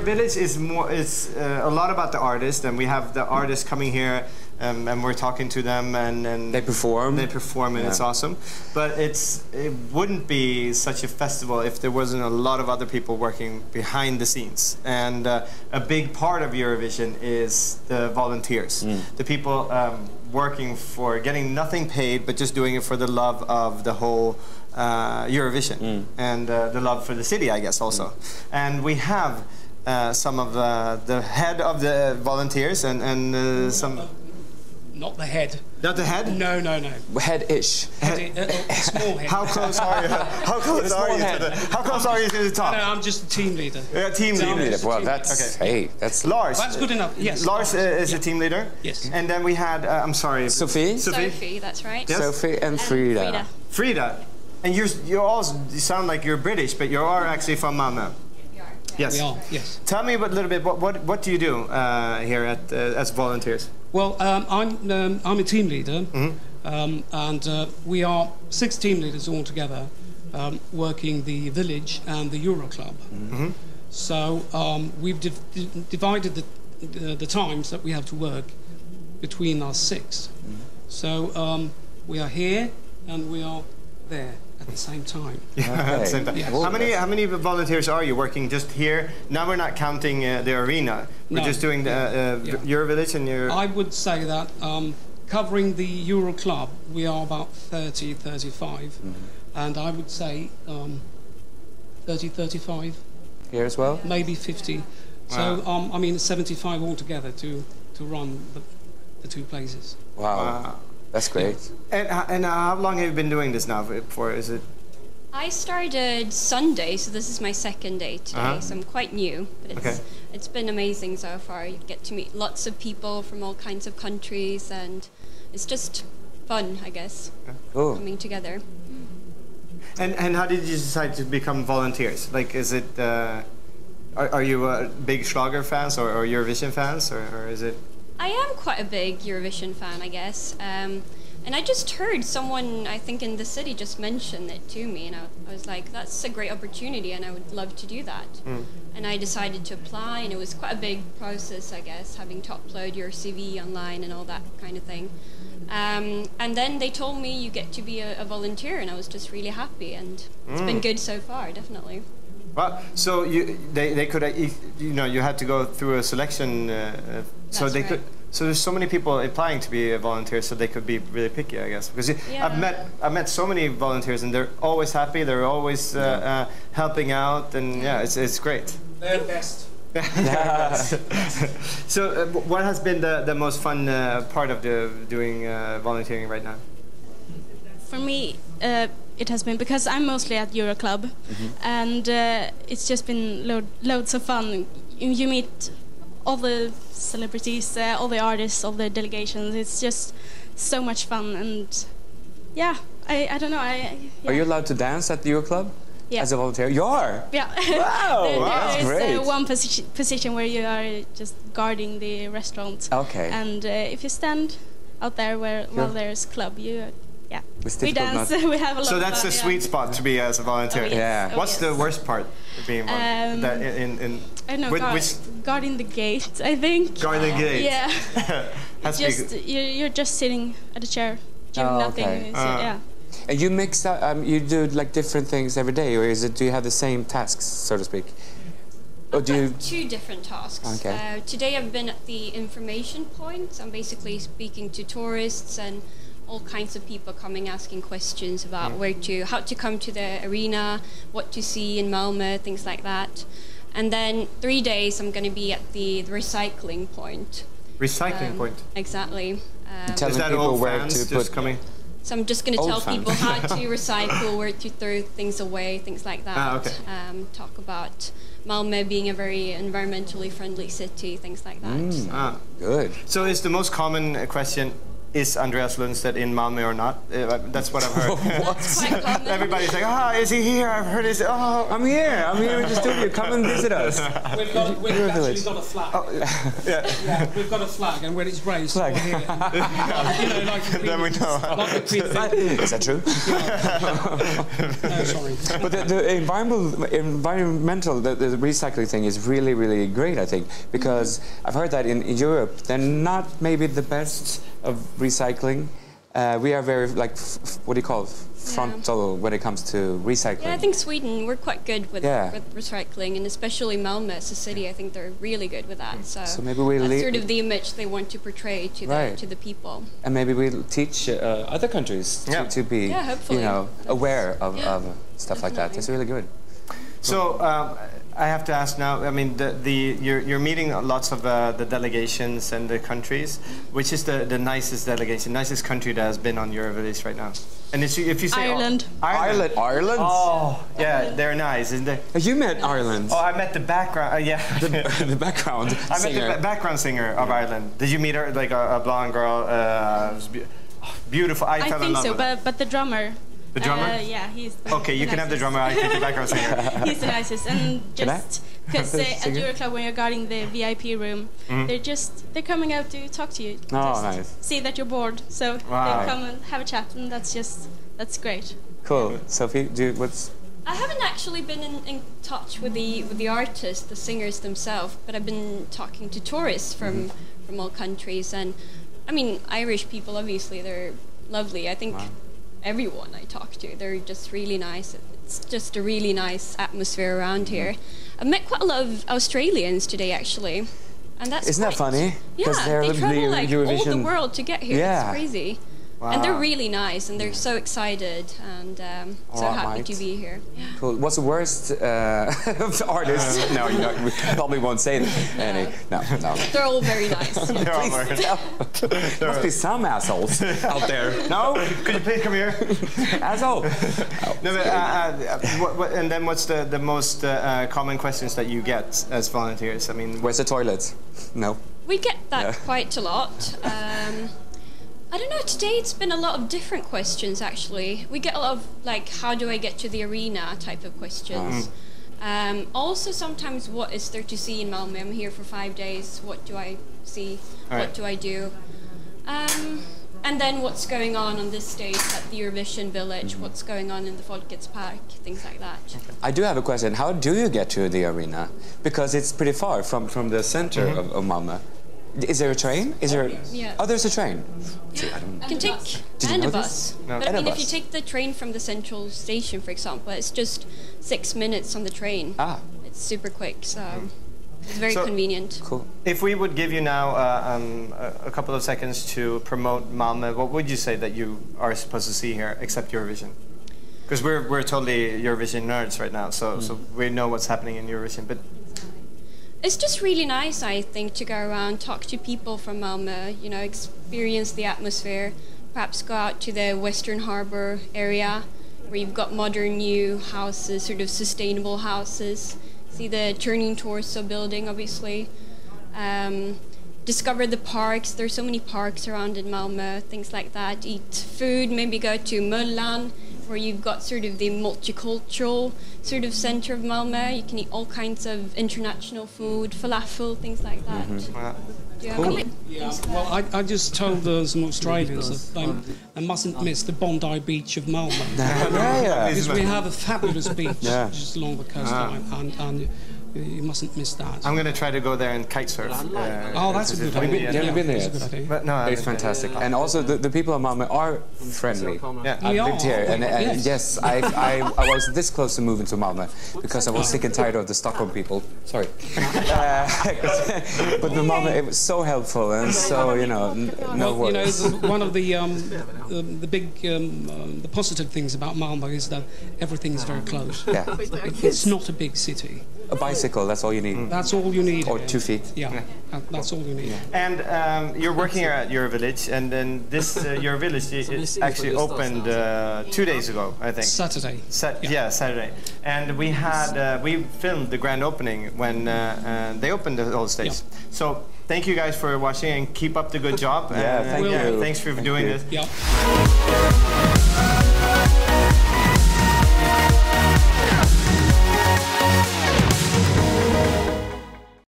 Your village is more a lot about the artist, and we have the artists coming here, and we're talking to them, and they perform. They perform, and it's awesome. But it wouldn't be such a festival if there wasn't a lot of other people working behind the scenes. And a big part of Eurovision is the volunteers, the people working for getting nothing paid, but just doing it for the love of the whole Eurovision and the love for the city, I guess, also. And we have some of the head of the volunteers and some. Not the head. Not the head? No, no, no. Head-ish. Head, small head. How close are you? How close are you to the? How close are you to the top? No, I'm just a team leader. Team leader. Well, that's okay. Hey, that's Lars. That's good enough. Yes. Lars is a team leader. Yes. And then we had. I'm sorry. Sophie. That's right. Yes. Sophie and Frida. Frida, and you sound like you're British, but you are actually from Malmö. Yes. We are, yes. Tell me a little bit, what do you do here at, as volunteers? Well, I'm a team leader, and we are 6 team leaders all together, working the village and the EuroClub. So we've divided the times that we have to work between our 6. So we are here and we are there. At the same time. Yeah, okay. At the same time. Yes. How many volunteers are you working just here? Now we're not counting the arena. We're just doing the, your village and your... I would say that covering the Euro Club, we are about 30, 35. And I would say 30, 35. Here as well? Maybe 50. Wow. So, I mean, 75 altogether to run the 2 places. Wow. That's great. And how long have you been doing this now for? Is it? I started Sunday, so this is my 2nd day today, so I'm quite new. But it's been amazing so far. You get to meet lots of people from all kinds of countries, and it's just fun, I guess, coming together. And how did you decide to become volunteers? Like, is it, are you big Schlager fans or Eurovision fans, or is it? I am quite a big Eurovision fan, I guess, and I just heard someone, I think in the city, just mentioned it to me, and I was like, that's a great opportunity and I would love to do that. And I decided to apply, and it was quite a big process, I guess, having to upload your CV online and all that kind of thing. And then they told me you get to be a volunteer, and I was just really happy, and it's been good so far, definitely. Well, so they could, you know, you had to go through a selection. So they could. So there's so many people applying to be a volunteer, so they could be really picky, I guess. Because I've met so many volunteers, and they're always happy. They're always helping out, and it's great. They're the best. So what has been the most fun part of doing volunteering right now? For me. It has been, because I'm mostly at EuroClub, and it's just been loads of fun. You meet all the celebrities, all the artists, all the delegations. It's just so much fun, and yeah, I don't know. Are you allowed to dance at the EuroClub? Yeah. As a volunteer? You are? Yeah. Wow, that's great. There is one position where you are just guarding the restaurant. Okay. And if you stand out there while there's club, you... Yeah, we dance, we have a lot of fun. So that's the sweet spot to be as a volunteer. Yeah. What's the worst part of being one? That in I don't know, guarding the gate, I think. Guarding the gate? Yeah. You're just sitting at a chair, doing nothing. Okay. And you mix up, you do like different things every day, or is it, do you have the same tasks, so to speak? I've got 2 different tasks. Okay. Today I've been at the information point. I'm basically speaking to tourists and all kinds of people coming, asking questions about how to come to the arena, what to see in Malmö, things like that. And then 3 days I'm going to be at the recycling point. Recycling point? Exactly. Telling people where to put... So I'm just going to tell people how to recycle, where to throw things away, things like that. Talk about Malmö being a very environmentally friendly city, things like that. So. Good. So it's the most common question is Andreas Lundstedt in Malmö or not? That's what I've heard. What? Everybody's like, ah, oh, is he here? I've heard his. Oh, I'm here in the studio. Come and visit us. We've actually got a flag. Oh, yeah, we've got a flag, and when it's raised, we're here. You know, like then we know. Like is that true? No, sorry. But the recycling thing is really, really great, I think, because I've heard that in Europe they're not maybe the best of recycling. We are very, like, what do you call it? Frontal when it comes to recycling. Yeah, I think Sweden, we're quite good with recycling, and especially Malmö as a city, I think they're really good with that. So maybe we that's sort of the image they want to portray to the people. And maybe we'll teach other countries to be, you know, aware of stuff like that. That's really good. So I have to ask now. I mean, you're meeting lots of the delegations and the countries. Which is the nicest delegation, nicest country that has been on Eurovision right now? And if you say Ireland, Ireland. Oh, yeah, they're nice, isn't they? You met Ireland. Oh, I met the background. The background. I met the background singer of Ireland. Did you meet her? Like a blonde girl, beautiful. I fell in love with her. But the drummer. The drummer? Yeah, he's the okay, you the can nicest. Have the drummer, I can the background singer. He's the nicest, and just because at EuroClub, when you're guarding the VIP room, they're coming out to talk to you. Oh, nice. See that you're bored, so they come and have a chat, and that's great. Cool. Sophie, I haven't actually been in touch with the artists, the singers themselves, but I've been talking to tourists from all countries, and I mean, Irish people, obviously, they're lovely. I think everyone I talk to, they're just really nice. It's just a really nice atmosphere around here. I met quite a lot of Australians today, actually, and that's isn't that funny? Yeah, they travel like all the world to get here. Yeah. It's crazy, and they're really nice, and they're so excited and so happy to be here. Yeah. Cool. What's the worst artist? No, you know, we probably won't say that. No. They're all very nice. Yeah. There must be some assholes out there. No? Could you please come here? Asshole! No, but, and then what's the most common questions that you get as volunteers? I mean, where's the toilet? No. We get that quite a lot. I don't know, today it's been a lot of different questions, actually. We get a lot of, like, how do I get to the arena type of questions. Also sometimes, what is there to see in Malmö? I'm here for 5 days, what do I see, what do I do? And then what's going on this stage at the Eurovision Village, what's going on in the Folkets Park, things like that. I do have a question, how do you get to the arena? Because it's pretty far from the center of Malmö. Is there a train? Is there? Oh, there's a train. Yeah. You can take a bus. But I mean, if you take the train from the central station, for example, it's just 6 minutes on the train. It's super quick, so it's very convenient. Cool. If we would give you now a couple of seconds to promote Malmö, what would you say that you are supposed to see here, except Eurovision? Because we're totally Eurovision nerds right now, so we know what's happening in Eurovision, but. It's just really nice, I think, to go around, talk to people from Malmö, you know, experience the atmosphere, perhaps go out to the Western Harbour area where you've got modern new houses, sort of sustainable houses, see the Turning Torso building, obviously, discover the parks, there's so many parks around in Malmö, things like that, eat food, maybe go to Mölndal, where you've got sort of the multicultural sort of center of Malmö. You can eat all kinds of international food, falafel, things like that. Well, I just told some Australians that they mustn't miss the Bondi Beach of Malmö. Because we have a fabulous beach just along the coastline, and you mustn't miss that. I'm going to try to go there and kite surf. Oh, that's a good idea. Have you been there? It's fantastic. And also, the people of Malmö are friendly. I've lived here, and yes, I was this close to moving to Malmö because I was sick and tired of the Stockholm people. Sorry. But the Malmö, it was so helpful and so, you know, no worries. You know, one of the big, the positive things about Malmö is that everything is very close. Yeah. It's not a big city. A bicycle, that's all you need. That's all you need. Or 2 feet. Yeah. That's all you need. And you're working here at EuroVillage, and then this EuroVillage actually opened 2 days ago, I think. Saturday. Saturday. And we had we filmed the grand opening when they opened the whole stage. So Thank you guys for watching and keep up the good job. Yeah, and thanks for doing this. Yeah.